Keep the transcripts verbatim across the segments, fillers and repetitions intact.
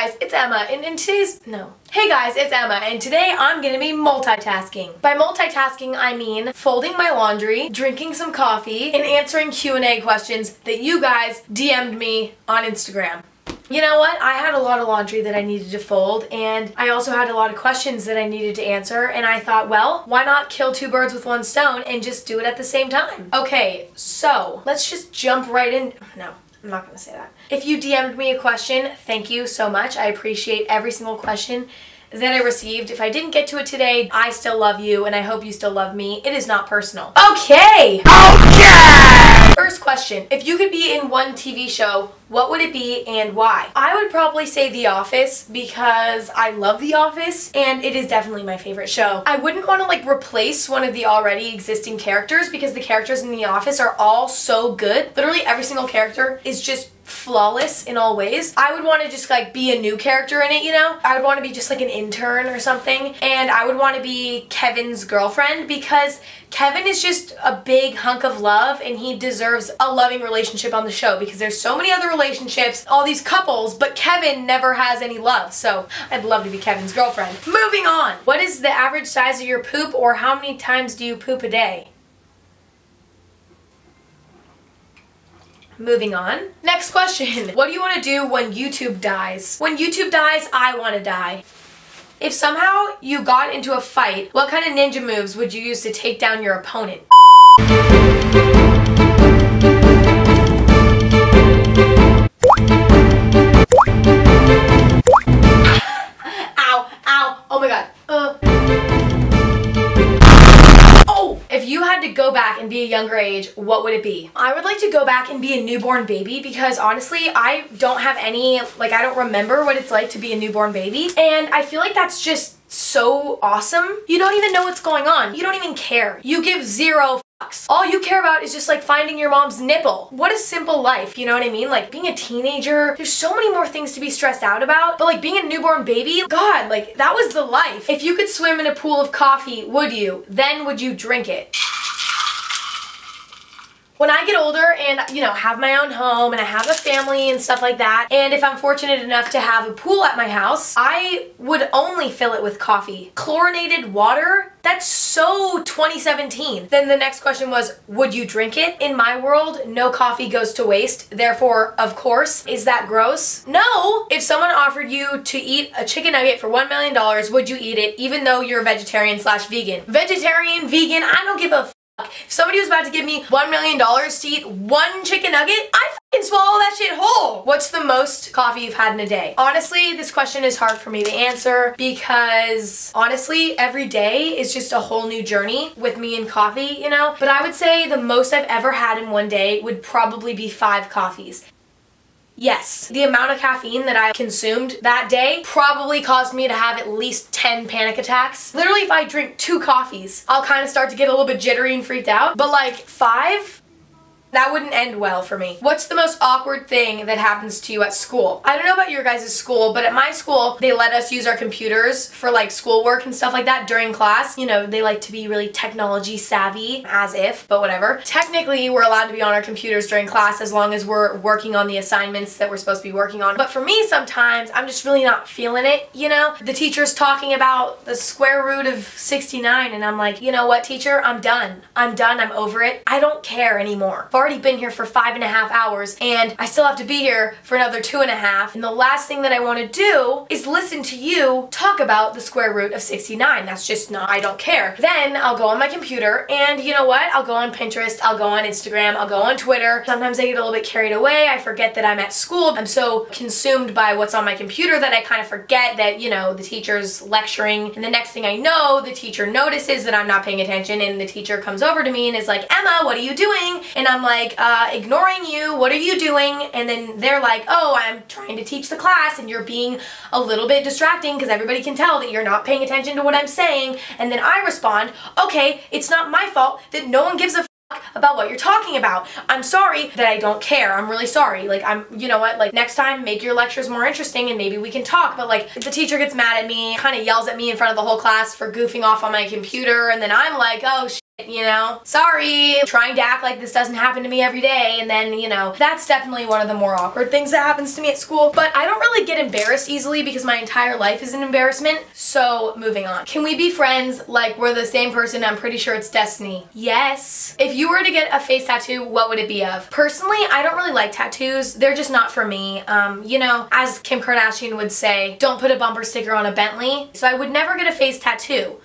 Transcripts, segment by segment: guys, it's Emma, and in today's, no. Hey guys, it's Emma, and today I'm gonna be multitasking. By multitasking, I mean folding my laundry, drinking some coffee, and answering Q and A questions that you guys D M'd me on Instagram. You know what? I had a lot of laundry that I needed to fold, and I also had a lot of questions that I needed to answer, and I thought, well, why not kill two birds with one stone and just do it at the same time? Okay, so let's just jump right in. No, I'm not gonna say that. If you D M'd me a question, thank you so much. I appreciate every single question that I received. If I didn't get to it today, I still love you, and I hope you still love me. It is not personal. Okay! Okay! First question. If you could be in one T V show, what would it be and why? I would probably say The Office, because I love The Office, and it is definitely my favorite show. I wouldn't want to, like, replace one of the already existing characters, because the characters in The Office are all so good. Literally every single character is just flawless in all ways. I would want to just like be a new character in it, you know? I would want to be just like an intern or something, and I would want to be Kevin's girlfriend, because Kevin is just a big hunk of love, and he deserves a loving relationship on the show, because there's so many other relationships, all these couples, but Kevin never has any love, so I'd love to be Kevin's girlfriend. Moving on! What is the average size of your poop, or how many times do you poop a day? Moving on. Next question. What do you want to do when YouTube dies? When YouTube dies, I want to die. If somehow you got into a fight, what kind of ninja moves would you use to take down your opponent? Ow, ow, oh my god. Go back and be a younger age, what would it be? I would like to go back and be a newborn baby, because honestly I don't have any, like I don't remember what it's like to be a newborn baby, and I feel like that's just so awesome. You don't even know what's going on. You don't even care. You give zero fucks. All you care about is just like finding your mom's nipple. What a simple life, you know what I mean? Like being a teenager, there's so many more things to be stressed out about, but like being a newborn baby, God, like that was the life. If you could swim in a pool of coffee, would you? Then would you drink it? When I get older and, you know, have my own home and I have a family and stuff like that, and if I'm fortunate enough to have a pool at my house, I would only fill it with coffee. Chlorinated water? That's so twenty seventeen. Then the next question was, would you drink it? In my world, no coffee goes to waste. Therefore, of course. Is that gross? No! If someone offered you to eat a chicken nugget for one million dollars, would you eat it, even though you're a vegetarian slash vegan? Vegetarian, vegan, I don't give a f. If somebody was about to give me one million dollars to eat one chicken nugget, I'd f***ing swallow that shit whole! What's the most coffee you've had in a day? Honestly, this question is hard for me to answer, because honestly, every day is just a whole new journey with me and coffee, you know? But I would say the most I've ever had in one day would probably be five coffees. Yes, the amount of caffeine that I consumed that day probably caused me to have at least ten panic attacks. Literally, if I drink two coffees, I'll kind of start to get a little bit jittery and freaked out, but like five? That wouldn't end well for me. What's the most awkward thing that happens to you at school? I don't know about your guys' school, but at my school, they let us use our computers for like schoolwork and stuff like that during class. You know, they like to be really technology savvy, as if, but whatever. Technically, we're allowed to be on our computers during class as long as we're working on the assignments that we're supposed to be working on. But for me, sometimes, I'm just really not feeling it, you know? The teacher's talking about the square root of sixty-nine, and I'm like, you know what, teacher? I'm done. I'm done. I'm over it. I don't care anymore. Already been here for five and a half hours and I still have to be here for another two and a half, and the last thing that I want to do is listen to you talk about the square root of sixty-nine. That's just not, I don't care. Then I'll go on my computer and you know what? I'll go on Pinterest, I'll go on Instagram, I'll go on Twitter. Sometimes I get a little bit carried away. I forget that I'm at school. I'm so consumed by what's on my computer that I kind of forget that, you know, the teacher's lecturing, and the next thing I know, the teacher notices that I'm not paying attention, and the teacher comes over to me and is like, Emma, what are you doing? And I'm like, like uh, ignoring you, what are you doing? And then they're like, oh, I'm trying to teach the class and you're being a little bit distracting because everybody can tell that you're not paying attention to what I'm saying. And then I respond, okay, it's not my fault that no one gives a fuck about what you're talking about. I'm sorry that I don't care. I'm really sorry. Like, I'm, you know what, like next time make your lectures more interesting and maybe we can talk. But like the teacher gets mad at me, kind of yells at me in front of the whole class for goofing off on my computer, and then I'm like, oh shit. you know? Sorry, trying to act like this doesn't happen to me every day, and then, you know, that's definitely one of the more awkward things that happens to me at school. But I don't really get embarrassed easily because my entire life is an embarrassment, so moving on. Can we be friends like we're the same person? I'm pretty sure it's destiny. Yes. If you were to get a face tattoo, what would it be of? Personally, I don't really like tattoos. They're just not for me. Um, you know, as Kim Kardashian would say, don't put a bumper sticker on a Bentley. So I would never get a face tattoo.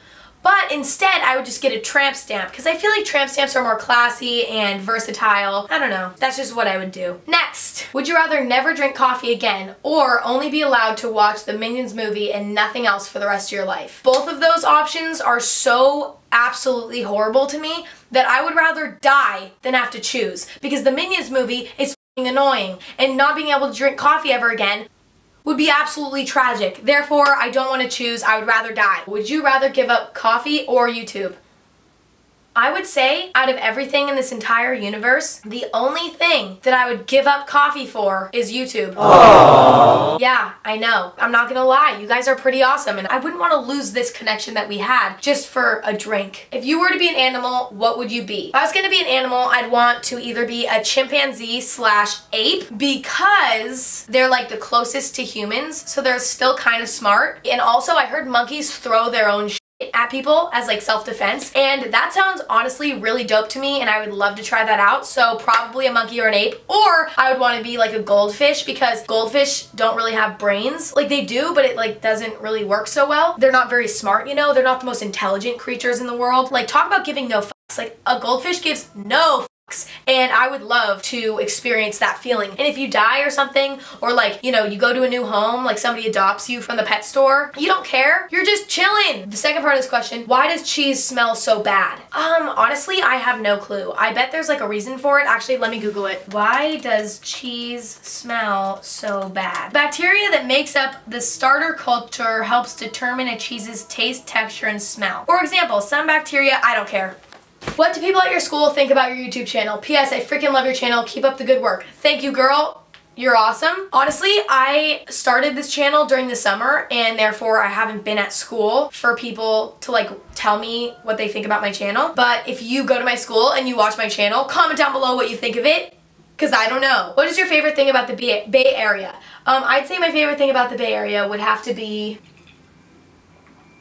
But instead, I would just get a tramp stamp because I feel like tramp stamps are more classy and versatile. I don't know. That's just what I would do. Next, would you rather never drink coffee again or only be allowed to watch the Minions movie and nothing else for the rest of your life? Both of those options are so absolutely horrible to me that I would rather die than have to choose, because the Minions movie is f***ing annoying and not being able to drink coffee ever again would be absolutely tragic. Therefore, I don't want to choose. I would rather die. Would you rather give up coffee or YouTube? I would say, out of everything in this entire universe, the only thing that I would give up coffee for is YouTube. Aww. Yeah, I know. I'm not gonna lie. You guys are pretty awesome, and I wouldn't want to lose this connection that we had just for a drink. If you were to be an animal, what would you be? If I was gonna be an animal, I'd want to either be a chimpanzee slash ape, because they're like the closest to humans, so they're still kind of smart. And also, I heard monkeys throw their own shit at people as like self-defense, and that sounds honestly really dope to me, and I would love to try that out. So probably a monkey or an ape, or I would want to be like a goldfish, because goldfish don't really have brains. Like, they do, but it like doesn't really work so well. They're not very smart, you know? They're not the most intelligent creatures in the world. Like, talk about giving no fucks. Like, a goldfish gives no fucks. And I would love to experience that feeling. And if you die or something, or like, you know, you go to a new home, like somebody adopts you from the pet store, you don't care. You're just chilling. The second part of this question, why does cheese smell so bad? Um, honestly, I have no clue. I bet there's like a reason for it. Actually, let me Google it. Why does cheese smell so bad? Bacteria that makes up the starter culture helps determine a cheese's taste, texture, and smell. For example, some bacteria, I don't care. What do people at your school think about your YouTube channel? P S I freaking love your channel. Keep up the good work. Thank you, girl. You're awesome. Honestly, I started this channel during the summer, and therefore I haven't been at school for people to like tell me what they think about my channel. But if you go to my school and you watch my channel, comment down below what you think of it, because I don't know. What is your favorite thing about the Bay Area? Um, I'd say my favorite thing about the Bay Area would have to be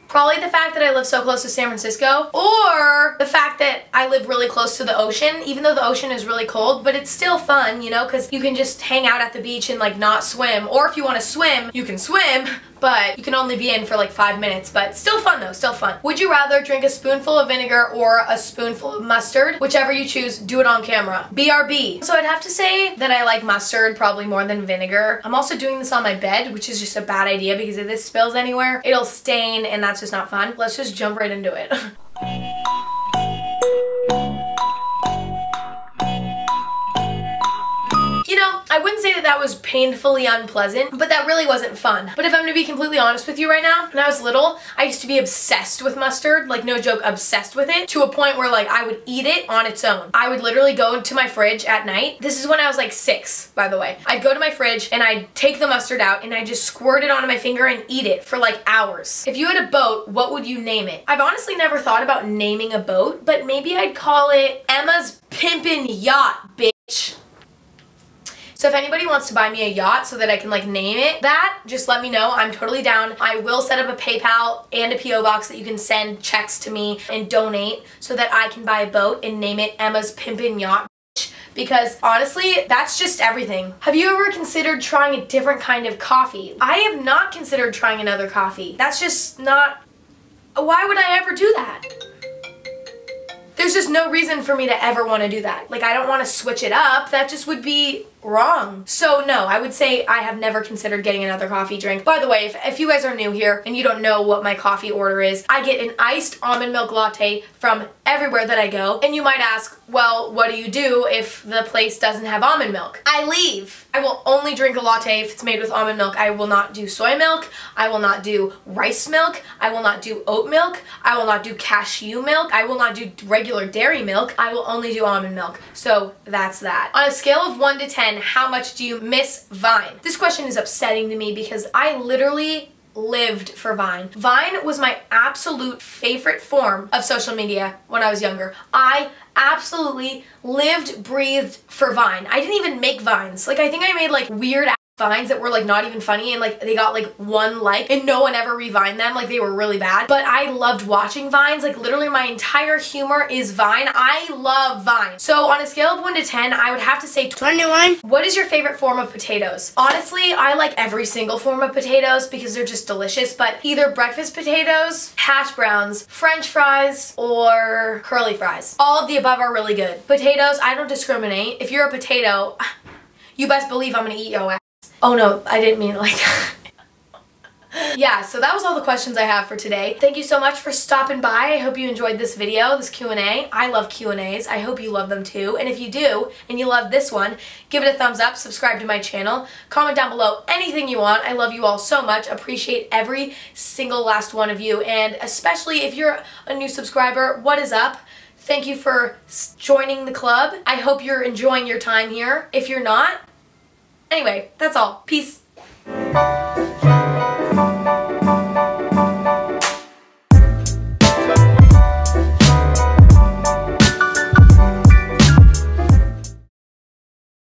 probably the fact that I live so close to San Francisco, or the fact that I live really close to the ocean, even though the ocean is really cold, but it's still fun, you know, because you can just hang out at the beach and like not swim, or if you want to swim, you can swim, but you can only be in for like five minutes, but still fun though, still fun. Would you rather drink a spoonful of vinegar or a spoonful of mustard? Whichever you choose, do it on camera. B R B. So I'd have to say that I like mustard probably more than vinegar. I'm also doing this on my bed, which is just a bad idea, because if this spills anywhere, it'll stain, and that's just not fun. Let's just jump right into it. You know, I wouldn't say that that was painfully unpleasant, but that really wasn't fun. But if I'm gonna be completely honest with you right now, when I was little, I used to be obsessed with mustard, like no joke, obsessed with it, to a point where like I would eat it on its own. I would literally go to my fridge at night. This is when I was like six, by the way. I'd go to my fridge and I'd take the mustard out and I'd just squirt it onto my finger and eat it for like hours. If you had a boat, what would you name it? I've honestly never thought about naming a boat, but maybe I'd call it Emma's Pimpin' Yacht, bitch. So if anybody wants to buy me a yacht so that I can like name it that, just let me know. I'm totally down. I will set up a PayPal and a P O box that you can send checks to me and donate so that I can buy a boat and name it Emma's Pimpin' Yacht, because honestly, that's just everything. Have you ever considered trying a different kind of coffee? I have not considered trying another coffee. That's just not, why would I ever do that? There's just no reason for me to ever want to do that. Like, I don't want to switch it up. That just would be wrong. So no, I would say I have never considered getting another coffee drink. By the way, if, if you guys are new here and you don't know what my coffee order is, I get an iced almond milk latte from everywhere that I go. And you might ask, well, what do you do if the place doesn't have almond milk? I leave. I will only drink a latte if it's made with almond milk. I will not do soy milk. I will not do rice milk. I will not do oat milk. I will not do cashew milk. I will not do regular dairy milk. I will only do almond milk. So that's that. On a scale of one to ten, how much do you miss Vine? This question is upsetting to me because I literally lived for Vine. Vine was my absolute favorite form of social media when I was younger. I absolutely lived, breathed for Vine. I didn't even make Vines. Like, I think I made like weird ass Vines that were like not even funny, and like they got like one like and no one ever revined them. Like, they were really bad. But I loved watching Vines. Like, literally my entire humor is Vine. I love Vine. So on a scale of one to ten, I would have to say twenty-one. What is your favorite form of potatoes? Honestly, I like every single form of potatoes because they're just delicious, but either breakfast potatoes, hash browns, french fries, or curly fries. All of the above are really good. Potatoes, I don't discriminate. If you're a potato, you best believe I'm gonna eat your ass. Oh no, I didn't mean it like that. Yeah, so that was all the questions I have for today. Thank you so much for stopping by. I hope you enjoyed this video, this Q and A. I love Q and A's. I hope you love them too. And if you do, and you love this one, give it a thumbs up, subscribe to my channel, comment down below anything you want. I love you all so much. Appreciate every single last one of you. And especially if you're a new subscriber, what is up? Thank you for joining the club. I hope you're enjoying your time here. If you're not, anyway, that's all. Peace.